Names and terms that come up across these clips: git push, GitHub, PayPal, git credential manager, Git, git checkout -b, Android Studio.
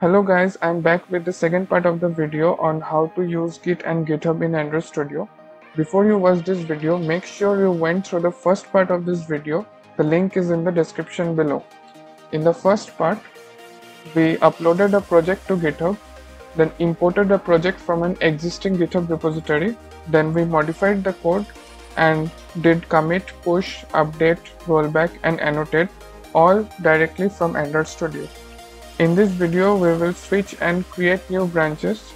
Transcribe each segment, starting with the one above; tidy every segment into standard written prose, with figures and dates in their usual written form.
Hello guys, I'm back with the second part of the video on how to use Git and GitHub in Android Studio. Before you watch this video, make sure you went through the first part of this video. The link is in the description below. In the first part, we uploaded a project to GitHub, then imported a project from an existing GitHub repository, then we modified the code and did commit, push, update, rollback and annotate, all directly from Android Studio. In this video, we will switch and create new branches,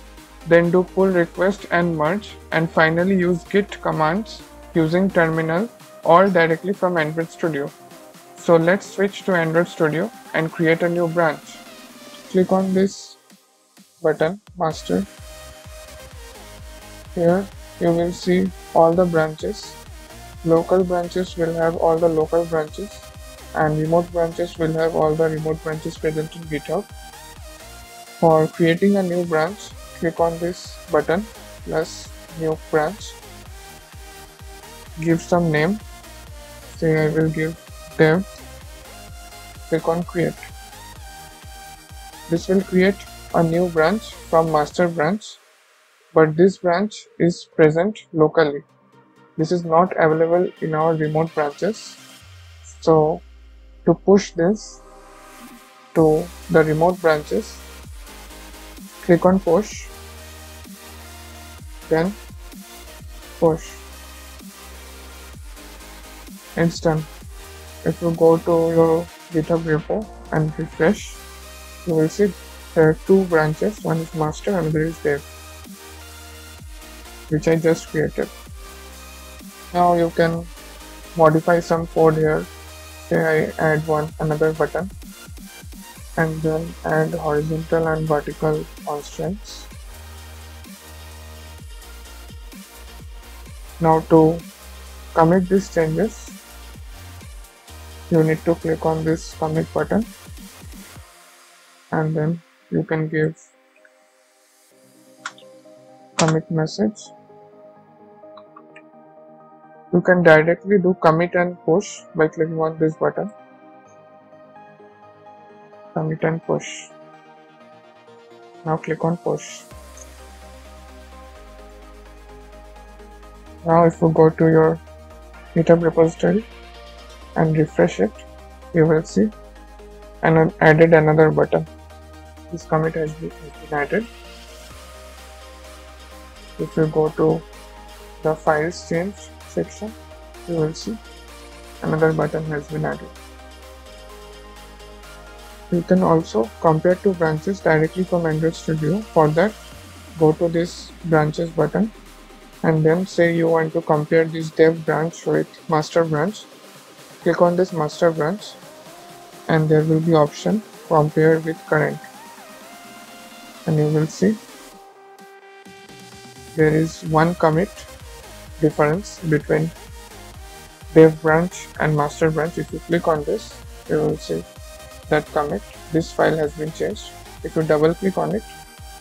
then do pull request and merge, and finally use git commands using terminal, all directly from Android Studio. So let's switch to Android Studio and create a new branch. Click on this button, master. Here you will see all the branches. Local branches will have all the local branches, and remote branches will have all the remote branches present in GitHub. For creating a new branch, click on this button, plus new branch. Give some name. Say I will give dev. Click on create. This will create a new branch from master branch, but this branch is present locally. This is not available in our remote branches. So to push this to the remote branches, click on push, then push. It's done. If you go to your GitHub repo and refresh, you will see there are two branches, one is master, another is dev, which I just created. Now you can modify some code here. I add another button, and then add horizontal and vertical constraints. Now to commit these changes, you need to click on this commit button, and then you can give commit message. You can directly do commit and push by clicking on this button. Commit and push. Now click on push. Now if you go to your GitHub repository and refresh it, you will see and added another button. This commit has been added. If you go to the files change section, you will see another button has been added. You can also compare two branches directly from Android Studio. For that, go to this branches button and then say you want to compare this dev branch with master branch. Click on this master branch and there will be option compare with current, and you will see there is one commit difference between dev branch and master branch. If you click on this, you will see that commit, this file has been changed. If you double click on it,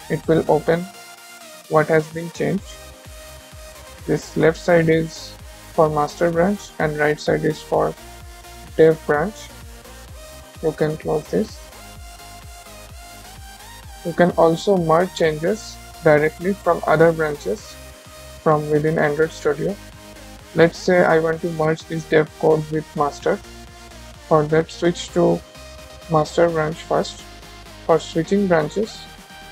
it will open what has been changed. This left side is for master branch and right side is for dev branch. You can close this. You can also merge changes directly from other branches from within Android Studio. Let's say I want to merge this dev code with master. For that, switch to master branch first. For switching branches,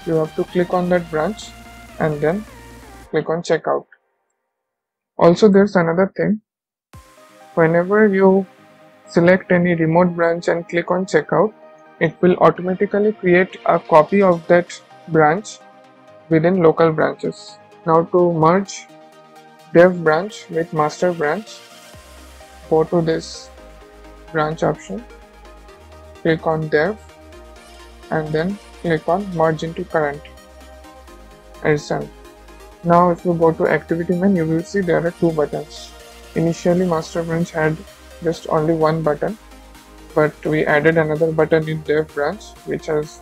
you have to click on that branch and then click on checkout. Also, there's another thing. Whenever you select any remote branch and click on checkout, it will automatically create a copy of that branch within local branches. Now to merge dev branch with master branch, go to this branch option, click on dev and then click on merge into current. It's done. Now if you go to activity menu, you will see there are two buttons. Initially master branch had just only one button, but we added another button in dev branch which has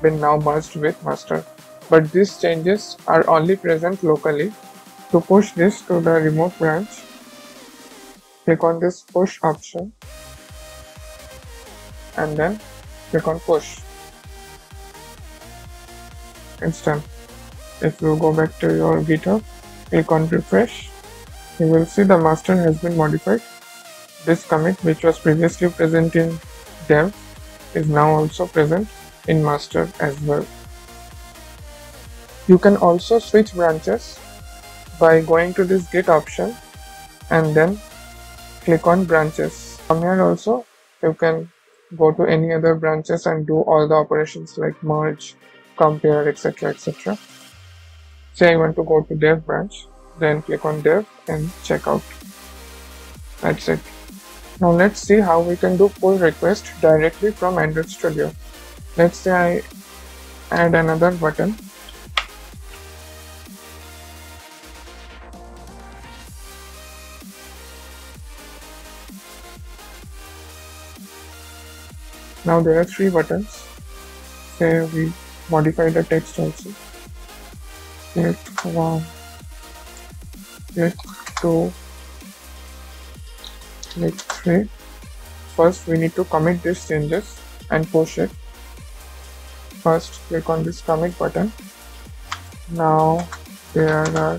been now merged with master. But these changes are only present locally. To push this to the remote branch, click on this push option and then click on push. instance. If you go back to your GitHub, click on refresh, you will see the master has been modified. This commit, which was previously present in dev, is now also present in master as well. You can also switch branches by going to this git option and then click on branches. From here also you can go to any other branches and do all the operations like merge, compare, etc, etc. Say I want to go to dev branch, then click on dev and checkout. That's it. Now let's see how we can do pull request directly from Android Studio. Let's say I add another button. Now there are three buttons. Say we modify the text also. Click 1, click 2, click 3. First we need to commit these changes and push it. First click on this commit button. Now there are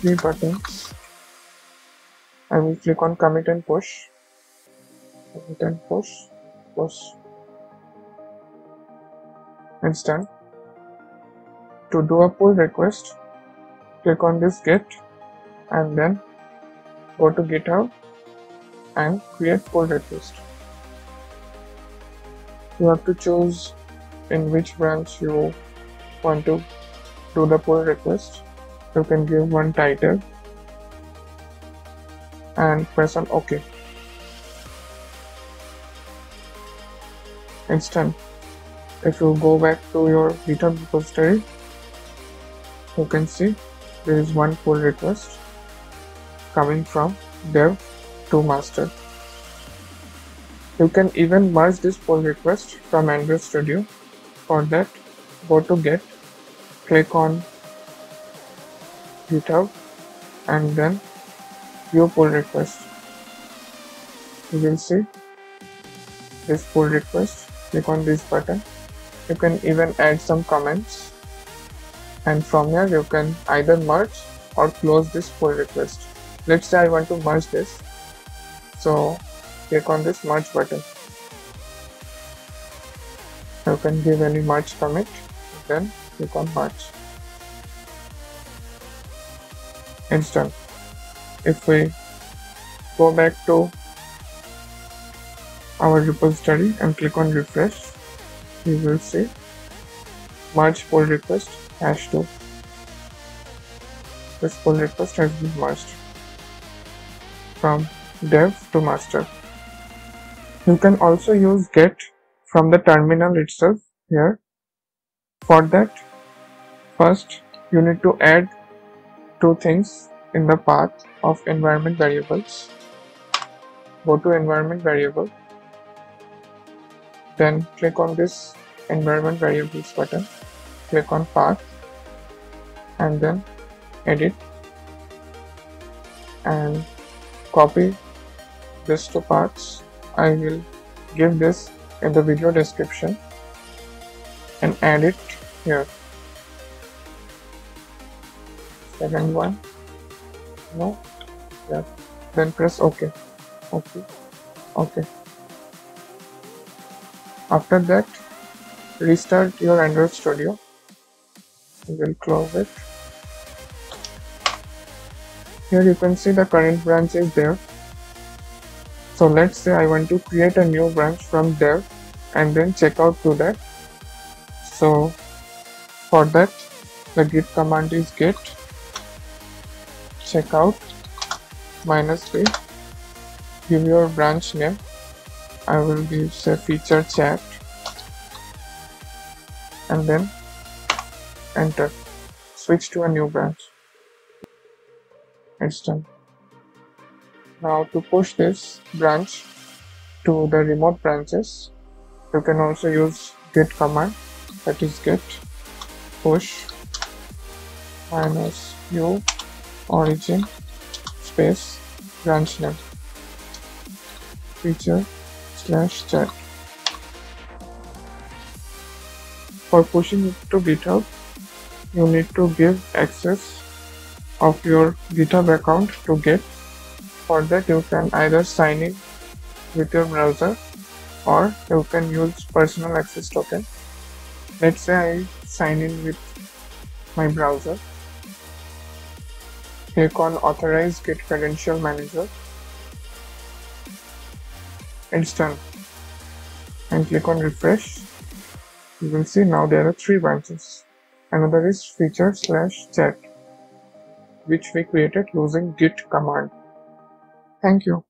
three buttons. I will click on commit and push. Commit and push. Push. It's done. To do a pull request, click on this git and then go to GitHub and create pull request. You have to choose in which branch you want to do the pull request. You can give one title and press on OK. It's done. If you go back to your GitHub repository, you can see there is one pull request coming from dev to master. You can even merge this pull request from Android Studio. For that, go to Git, click on GitHub and then view pull request. You will see this pull request. Click on this button. You can even add some comments, and from here you can either merge or close this pull request. Let's say I want to merge this, so click on this merge button. You can give any merge commit, then click on merge. It's done. If we go back to our repository and click on refresh, we will see merge pull request #2. This pull request has been merged from dev to master. You can also use git from the terminal itself here. For that, first you need to add two things in the path of environment variables. Go to environment variable, then click on this environment variables button, click on path and then edit and copy this to paths. I will give this in the video description and add it here. Second one, no, yeah, then press OK, OK, OK. After that, restart your Android Studio. We will close it. Here you can see the current branch is there. So let's say I want to create a new branch from dev and then check out to that. So for that, the git command is git checkout -b. Give your branch name. I will give say feature chat and then enter. Switch to a new branch. It's done. Now to push this branch to the remote branches, you can also use git command, that is git push -u origin space branch name feature /chat. For pushing it to GitHub, you need to give access of your GitHub account to Git. For that, you can either sign in with your browser or you can use personal access token. Let's say I sign in with my browser. Click on authorize Git credential manager. It's done. And click on refresh. You will see now there are three branches. Another is feature/chat, which we created using git command. Thank you.